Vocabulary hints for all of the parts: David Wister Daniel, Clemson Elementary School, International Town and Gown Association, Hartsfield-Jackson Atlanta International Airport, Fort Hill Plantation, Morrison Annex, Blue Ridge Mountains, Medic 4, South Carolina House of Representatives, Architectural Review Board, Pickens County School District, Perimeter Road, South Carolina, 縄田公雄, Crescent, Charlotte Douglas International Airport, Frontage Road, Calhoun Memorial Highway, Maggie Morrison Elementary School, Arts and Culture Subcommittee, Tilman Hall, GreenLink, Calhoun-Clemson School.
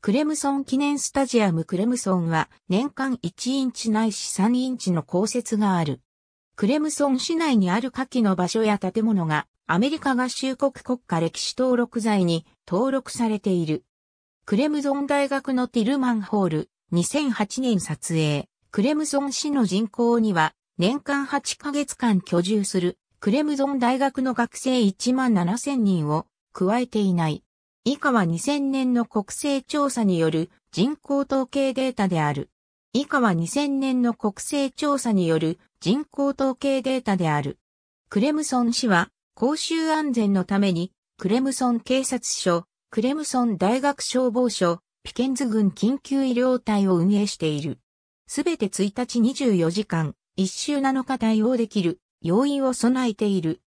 クレムソン記念スタジアムクレムソンは年間1インチないし3インチの降雪がある。クレムソン市内にある下記の場所や建物がアメリカ合衆国国家歴史登録財に登録されている。クレムソン大学のティルマンホール2008年撮影。クレムソン市の人口には年間8ヶ月間居住するクレムソン大学の学生17,000人を加えていない。以下は2000年の国勢調査による人口統計データである。クレムソン市は公衆安全のためにクレムソン警察署、クレムソン大学消防署、ピケンズ郡緊急医療隊を運営している。すべて1日24時間、1週7日対応できる要員を備えている。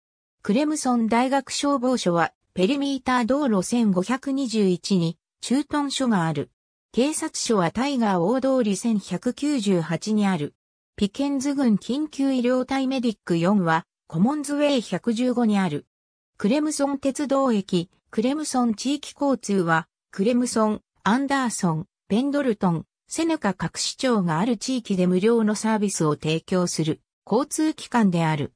クレムソン大学消防署はペリミーター道路1521に駐屯所がある。警察署はタイガー大通り1198にある。ピケンズ郡緊急医療隊メディック4はコモンズウェイ115にある。クレムソン鉄道駅、クレムソン地域交通はクレムソン、アンダーソン、ペンドルトン、セネカ各市長がある地域で無料のサービスを提供する交通機関である。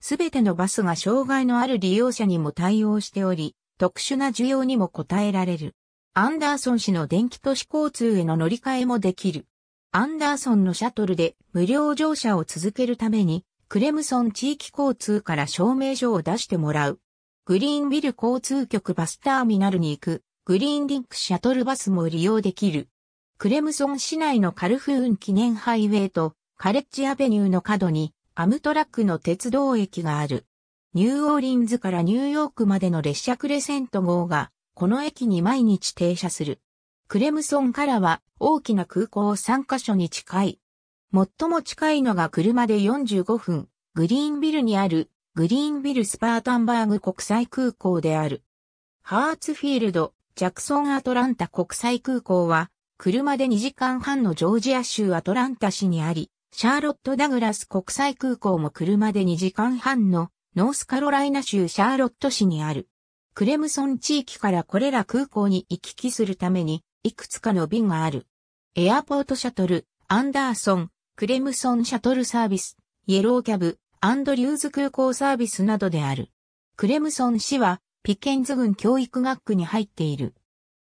すべてのバスが障害のある利用者にも対応しており、特殊な需要にも応えられる。アンダーソン市の電気都市交通への乗り換えもできる。アンダーソンのシャトルで無料乗車を続けるために、クレムソン地域交通から証明書を出してもらう。グリーンビル交通局バスターミナルに行く、グリーンリンクシャトルバスも利用できる。クレムソン市内のカルフーン記念ハイウェイとカレッジアベニューの角に、アムトラックの鉄道駅がある。ニューオーリンズからニューヨークまでの列車クレセント号がこの駅に毎日停車する。クレムソンからは大きな空港3カ所に近い。最も近いのが車で45分、グリーンビルにあるグリーンビルスパータンバーグ国際空港である。ハーツフィールド、ジャクソンアトランタ国際空港は車で2時間半のジョージア州アトランタ市にあり、シャーロット・ダグラス国際空港も車で2時間半のノースカロライナ州シャーロット市にある。クレムソン地域からこれら空港に行き来するためにいくつかの便がある。エアポートシャトル、アンダーソン、クレムソンシャトルサービス、イエローキャブ、アンドリューズ空港サービスなどである。クレムソン市はピケンズ郡教育学区に入っている。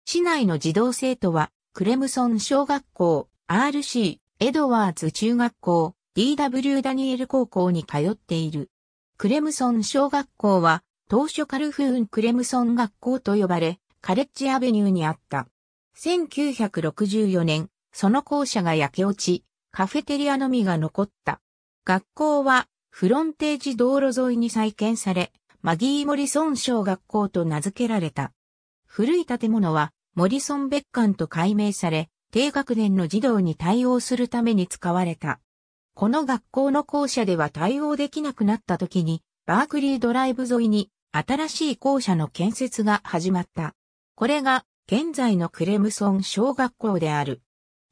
市内の児童生徒はクレムソン小学校、RC、エドワーズ中学校、D.W. ダニエル高校に通っている。クレムソン小学校は、当初カルフーンクレムソン学校と呼ばれ、カレッジアベニューにあった。1964年、その校舎が焼け落ち、カフェテリアのみが残った。学校は、フロンテージ道路沿いに再建され、マギー・モリソン小学校と名付けられた。古い建物は、モリソン別館と改名され、低学年の児童に対応するために使われた。この学校の校舎では対応できなくなった時に、バークリードライブ沿いに新しい校舎の建設が始まった。これが現在のクレムソン小学校である。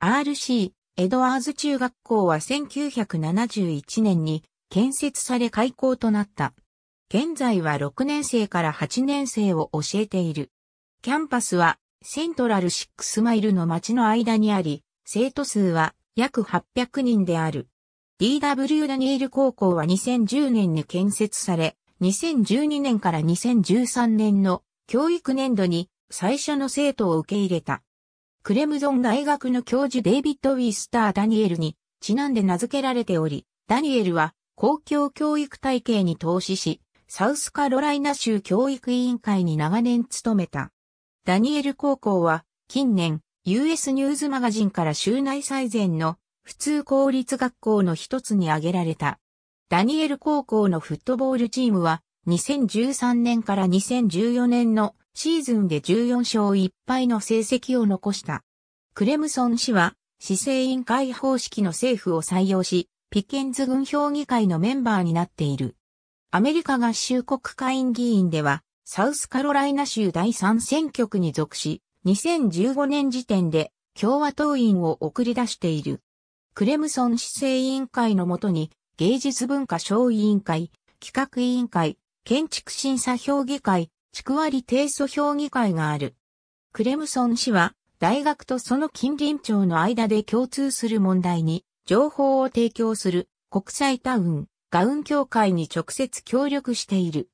RC、エドワーズ中学校は1971年に建設され開校となった。現在は6年生から8年生を教えている。キャンパスは、セントラル6マイルの町の間にあり、生徒数は約800人である。D.W. ダニエル高校は2010年に建設され、2012年から2013年の教育年度に最初の生徒を受け入れた。クレムソン大学の教授デイビッド・ウィスター・ダニエルにちなんで名付けられており、ダニエルは公共教育体系に投資し、サウスカロライナ州教育委員会に長年務めた。ダニエル高校は近年 US ニューズマガジンから州内最善の普通公立学校の一つに挙げられた。ダニエル高校のフットボールチームは2013年から2014年のシーズンで14勝1敗の成績を残した。クレムソン市は市政委員会方式の政府を採用し、ピケンズ郡評議会のメンバーになっている。アメリカ合衆国下院議員では、サウスカロライナ州第3選挙区に属し、2015年時点で共和党員を送り出している。クレムソン市政委員会のもとに、芸術文化小委員会、企画委員会、建築審査評議会、地区割り提訴評議会がある。クレムソン市は、大学とその近隣町の間で共通する問題に情報を提供する国際タウン・ガウン協会に直接協力している。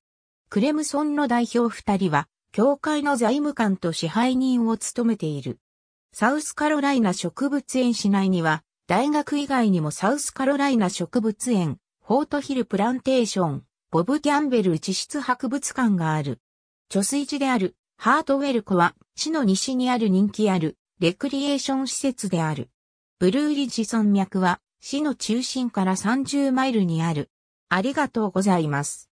クレムソンの代表二人は協会の財務官と支配人を務めている。サウスカロライナ植物園市内には大学以外にもサウスカロライナ植物園、フォートヒルプランテーション、ボブ・キャンベル地質博物館がある。貯水池であるハートウェル湖は市の西にある人気あるレクリエーション施設である。ブルーリッジ山脈は市の中心から30マイルにある。ありがとうございます。